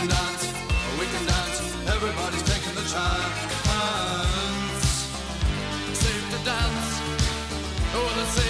we can dance, everybody's taking the chance. Safe to dance, oh, let's say